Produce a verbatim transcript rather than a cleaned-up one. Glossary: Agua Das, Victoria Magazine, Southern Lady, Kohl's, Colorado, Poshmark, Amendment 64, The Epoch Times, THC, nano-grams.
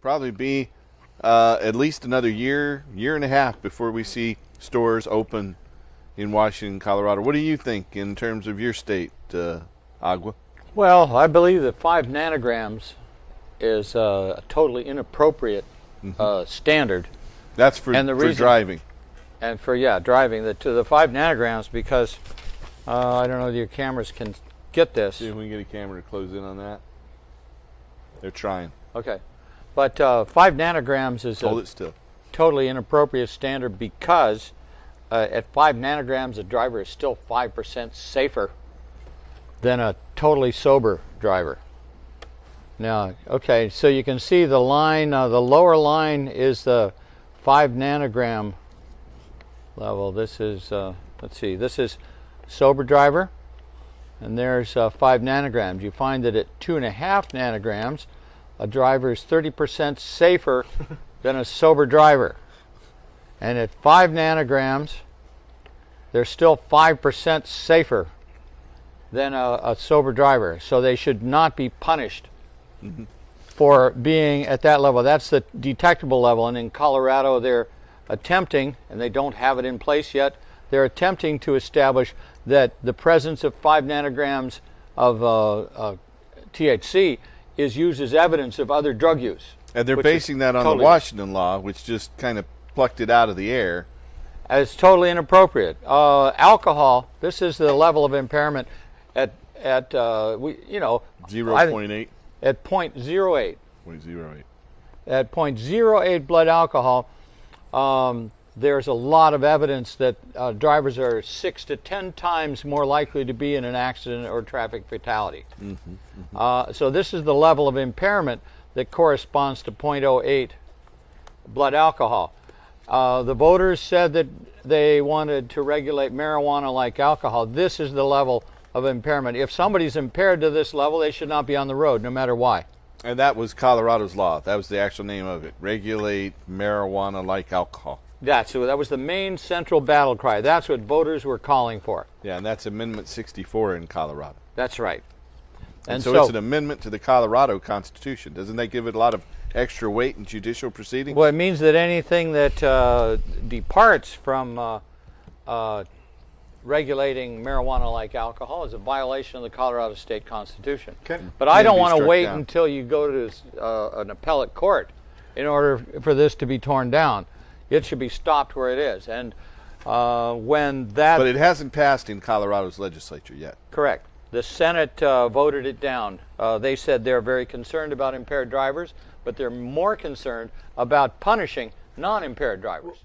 probably be uh, at least another year, year and a half before we see stores open in Washington, Colorado. What do you think in terms of your state, uh, Agua? Well, I believe that five nanograms is uh, a totally inappropriate mm-hmm. uh, standard. That's for, and the for reason, driving. And for, yeah, driving the, to the five nanograms because uh, I don't know if your cameras can get this. See if we can get a camera to close in on that. They're trying. Okay. But uh, five nanograms is Hold a it still. totally inappropriate standard because uh, at five nanograms, a driver is still five percent safer than a totally sober driver. Now, okay, so you can see the line, uh, the lower line is the five nanogram level. This is, uh, let's see, this is sober driver, and there's uh, five nanograms. You find that at two and a half nanograms, a driver is thirty percent safer than a sober driver. And at five nanograms, they're still five percent safer than a, a sober driver. So they should not be punished mm-hmm. for being at that level. That's the detectable level. And in Colorado, they're attempting, and they don't have it in place yet, they're attempting to establish that the presence of five nanograms of uh, uh, T H C is used as evidence of other drug use. And they're basing that on totally the Washington law, which just kind of plucked it out of the air. It's totally inappropriate. Uh, alcohol, this is the level of impairment at, at uh, we, you know... zero point eight? At zero point zero eight. zero point zero eight. At zero point zero eight blood alcohol, um, there's a lot of evidence that uh, drivers are six to ten times more likely to be in an accident or traffic fatality. Mm-hmm, mm-hmm. Uh, so this is the level of impairment that corresponds to zero point zero eight blood alcohol. Uh, the voters said that they wanted to regulate marijuana like alcohol. This is the level of impairment. If somebody's impaired to this level, they should not be on the road, no matter why. And that was Colorado's law. That was the actual name of it. Regulate marijuana like alcohol. Yeah, so that was the main central battle cry. That's what voters were calling for. Yeah, and that's Amendment sixty-four in Colorado. That's right. And, and so, so it's an amendment to the Colorado Constitution. Doesn't that give it a lot of extra weight in judicial proceedings? Well, it means that anything that uh, departs from uh, uh, regulating marijuana-like alcohol is a violation of the Colorado State Constitution. Can, but I don't want to wait down. until you go to uh, an appellate court in order for this to be torn down. It should be stopped where it is. And uh, when that... But it hasn't passed in Colorado's legislature yet. Correct. The Senate uh, voted it down. Uh, they said they're very concerned about impaired drivers, but they're more concerned about punishing non-impaired drivers.